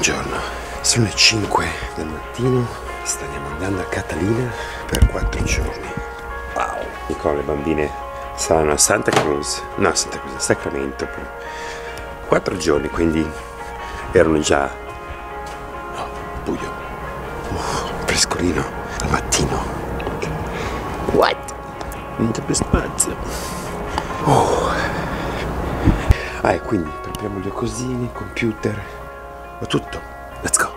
giorno. Sono le 5 del mattino, stiamo andando a Catalina per 4 giorni. Wow! Nicola, le bambine saranno a a Sacramento per 4 giorni, quindi erano già... Oh, buio. Frescolino al mattino. What? Non c'è più spazio. E quindi compriamo due cosine, il computer, ho tutto. Let's go!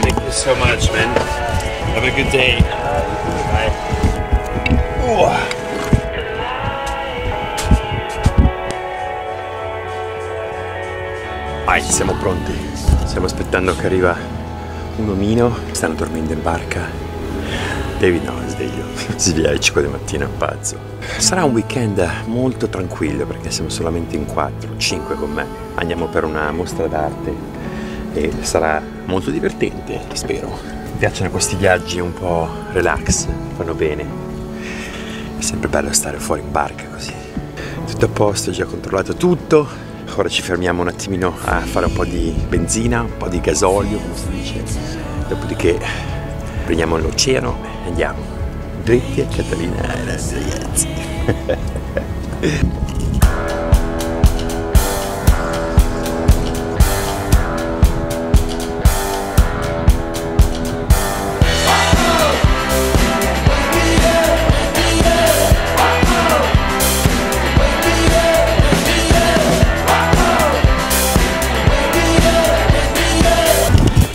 Thank you so much, man. Have a good day. Bye. Vai, siamo pronti. Stiamo aspettando che arriva un omino. Stanno dormendo in barca. David no, è sveglio. Si sveglia alle 5 del mattino, è pazzo. Sarà un weekend molto tranquillo perché siamo solamente in 4-5 con me. Andiamo per una mostra d'arte e sarà molto divertente, spero. Mi piacciono questi viaggi un po' relax, fanno bene. È sempre bello stare fuori in barca così. Tutto a posto, ho già controllato tutto. Ora ci fermiamo un attimino a fare un po' di benzina, un po' di gasolio, come si dice. Dopodiché prendiamo l'oceano e andiamo dritti a Caterina, ragazzi.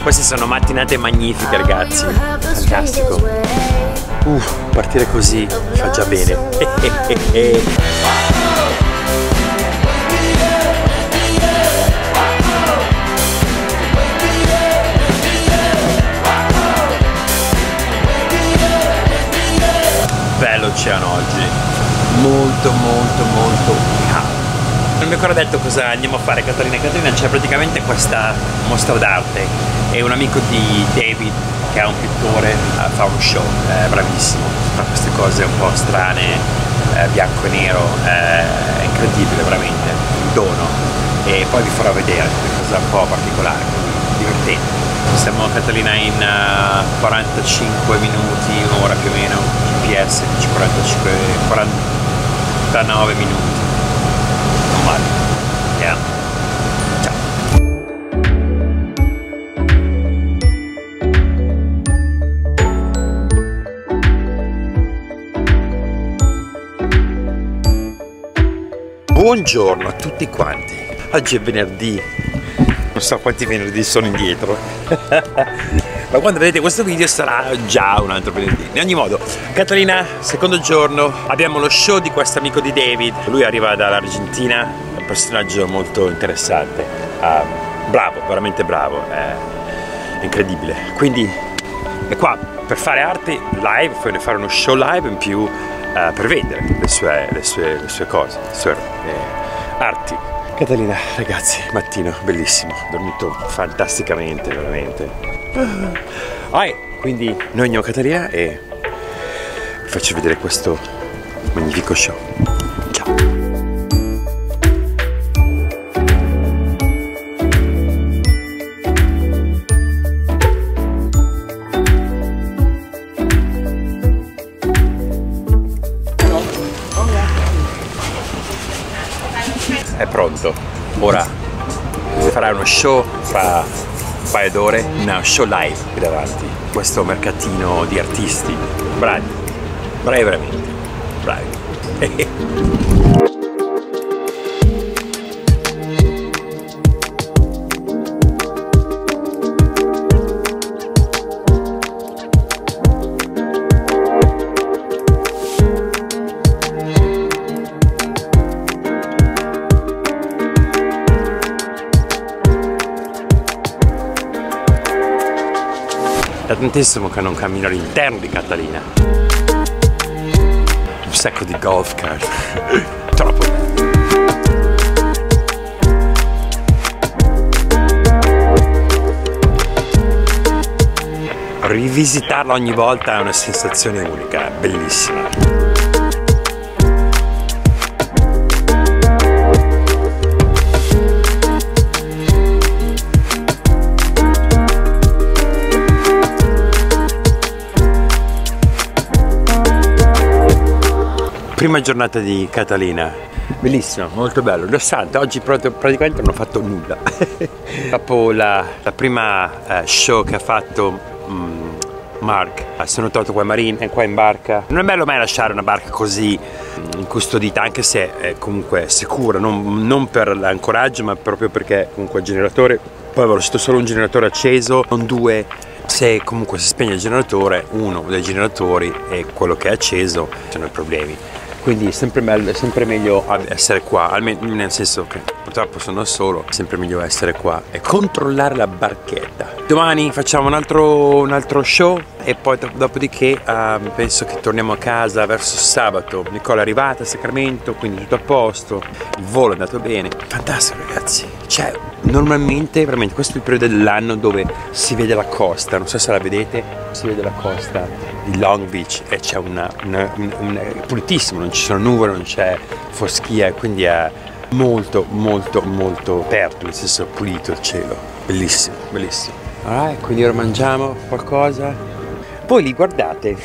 Queste sono mattinate magnifiche, ragazzi, fantastico. Partire così fa già bene. Bello l'oceano oggi, molto caldo. Non mi ho ancora detto cosa andiamo a fare Caterina e Caterina. C'è praticamente questa mostra d'arte e un amico di David, che è un pittore, fa un show, bravissimo, fa queste cose un po' strane, bianco e nero, è incredibile veramente, un dono, e poi vi farò vedere una cosa un po' particolare, divertente. Siamo a Caterina in 45 minuti, un'ora più o meno, GPS 49 minuti. Yeah. Ciao. Buongiorno a tutti quanti. Oggi è venerdì. Non so quanti venerdì sono indietro. Ma quando vedete questo video sarà già un altro venerdì. In ogni modo, Caterina, secondo giorno, abbiamo lo show di questo amico di David. Lui arriva dall'Argentina, è un personaggio molto interessante, bravo, veramente bravo, è incredibile. Quindi è qua per fare arte live, per fare uno show live in più, per vendere le sue cose, le sue arti. Caterina, ragazzi, mattino bellissimo, ho dormito fantasticamente, veramente. Quindi noi andiamo a Caterina e vi faccio vedere questo magnifico show. Ciao! È pronto, ora farà uno show fra un paio d'ore, una show live qui davanti, questo mercatino di artisti, bravi veramente, bravi. Da tantissimo che non cammino all'interno di Catalina. Un sacco di golf cart. Troppo bello. rivisitarla ogni volta è una sensazione unica, è bellissima. Prima giornata di Catalina, bellissima, molto bello, rilassante. Oggi praticamente non ho fatto nulla. Dopo la prima show che ha fatto Mark, sono tornato qua in barca. Non è bello mai lasciare una barca così incustodita, anche se è comunque sicura, non per l'ancoraggio, ma proprio perché comunque il generatore, poi avevo lasciato solo un generatore acceso, non due. Se comunque si spegne il generatore, uno dei generatori e quello che è acceso, sono i problemi. Quindi è sempre meglio essere qua, almeno nel senso che purtroppo sono solo, è sempre meglio essere qua e controllare la barchetta. Domani facciamo un altro show e poi dopodiché penso che torniamo a casa verso sabato. Nicola è arrivata a Sacramento, quindi tutto a posto, il volo è andato bene. Fantastico ragazzi, cioè normalmente veramente questo è il periodo dell'anno dove si vede la costa, non so se la vedete, si vede la costa di Long Beach e c'è è pulitissimo, non ci sono nuvole, non c'è foschia, quindi è molto molto molto aperto, nel senso pulito il cielo, bellissimo, bellissimo. Alright, quindi ora mangiamo qualcosa, poi li guardate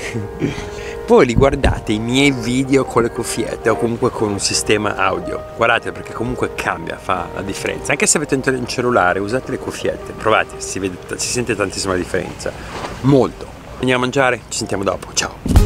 i miei video con le cuffiette o comunque con un sistema audio, guardate perché comunque cambia, fa la differenza, anche se avete un cellulare usate le cuffiette, provate, si sente tantissima la differenza, molto. Andiamo a mangiare, ci sentiamo dopo, ciao!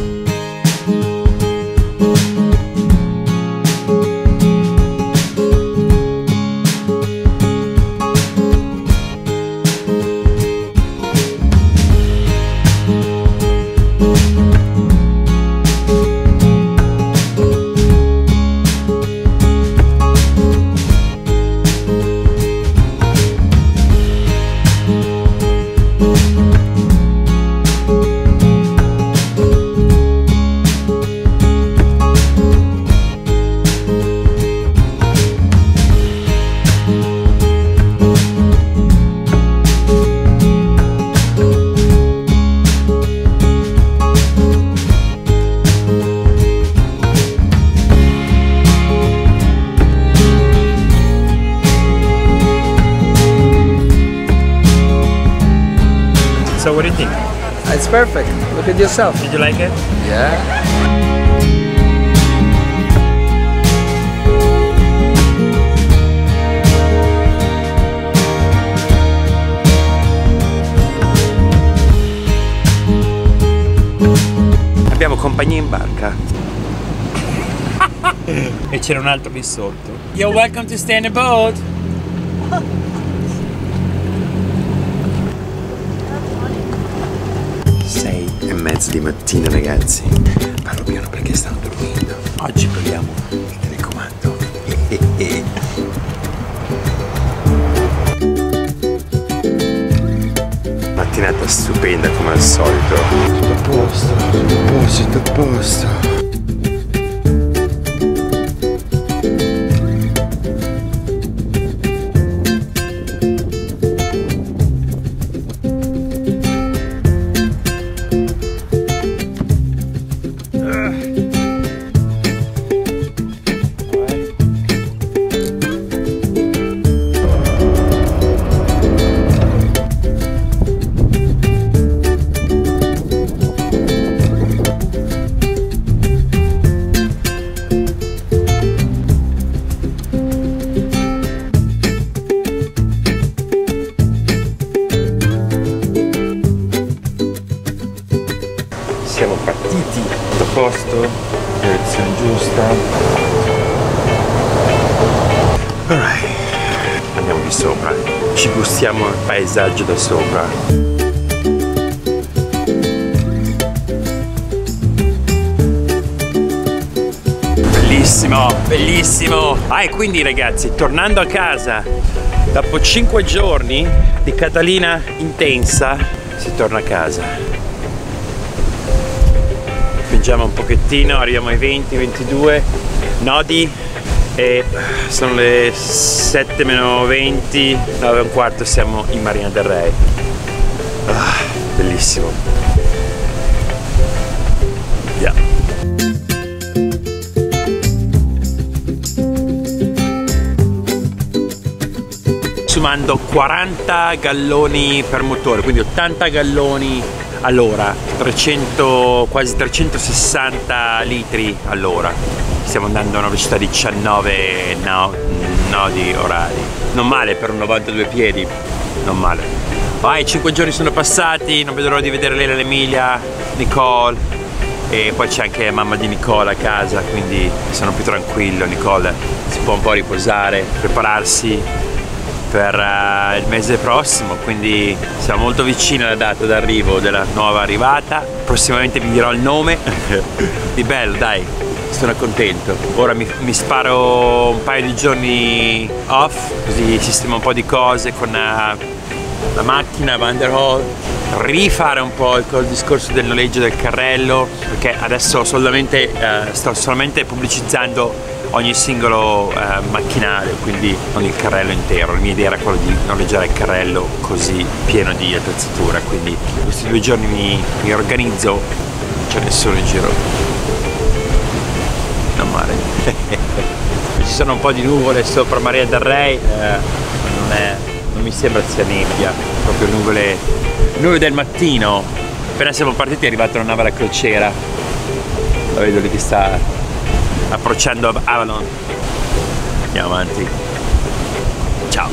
So what do you think? It's perfect. Look at yourself. Did you like it? Yeah. Abbiamo compagnia in barca. E c'era un altro lì sotto. You're welcome to stay in the boat. Di mattina ragazzi, parlo piano perché stanno dormendo. Oggi proviamo il telecomando. Mattinata stupenda come al solito. Tutto a posto, tutto a posto. Siamo partiti, tutto a posto, direzione giusta. Alright, andiamo di sopra, ci gustiamo il paesaggio da sopra. Bellissimo, bellissimo! Ah, e quindi ragazzi, tornando a casa, dopo 5 giorni di Catalina intensa, si torna a casa. Spingiamo un pochettino, arriviamo ai 20-22 nodi e sono le 7 meno 20, 9 e un quarto, siamo in Marina del Rey. Ah, bellissimo. Yeah. Consumando 40 galloni per motore, quindi 80 galloni all'ora, 300, quasi 360 litri all'ora. Stiamo andando a una velocità di 19 nodi orari. Non male per un 92 piedi, non male. Vai, 5 giorni sono passati, non vedo l'ora di vedere lei l'Emilia, Nicole. E poi c'è anche mamma di Nicola a casa, quindi sono più tranquillo. Nicola si può un po' riposare, prepararsi per il mese prossimo, quindi siamo molto vicini alla data d'arrivo della nuova arrivata. Prossimamente vi dirò il nome. Di bello, dai, sono contento. Ora mi sparo un paio di giorni off, così sistemo un po' di cose con la macchina, Vanderhall, rifare un po' il discorso del noleggio del carrello, perché adesso solamente, sto solamente pubblicizzando ogni singolo macchinario, quindi non il carrello intero. La mia idea era quella di noleggiare il carrello così pieno di attrezzatura, quindi questi 2 giorni mi organizzo, non c'è nessuno in giro, non male. Ci sono un po' di nuvole sopra Marina del Rey, non mi sembra sia nebbia, proprio nuvole del mattino. Appena siamo partiti è arrivata una nave alla crociera, la vedo lì che sta approcciando Avalon. Andiamo avanti. Ciao.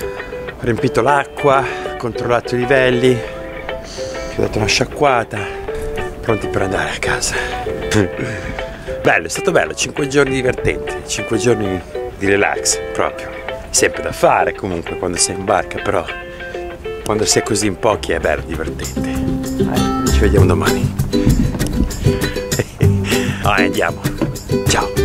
Ho riempito l'acqua, controllato i livelli, ho dato una sciacquata, pronti per andare a casa. Bello, è stato bello, 5 giorni divertenti, 5 giorni di relax proprio. Sempre da fare comunque quando sei in barca, però quando sei così in pochi è bello, divertente. Ci vediamo domani. Andiamo. Ciao.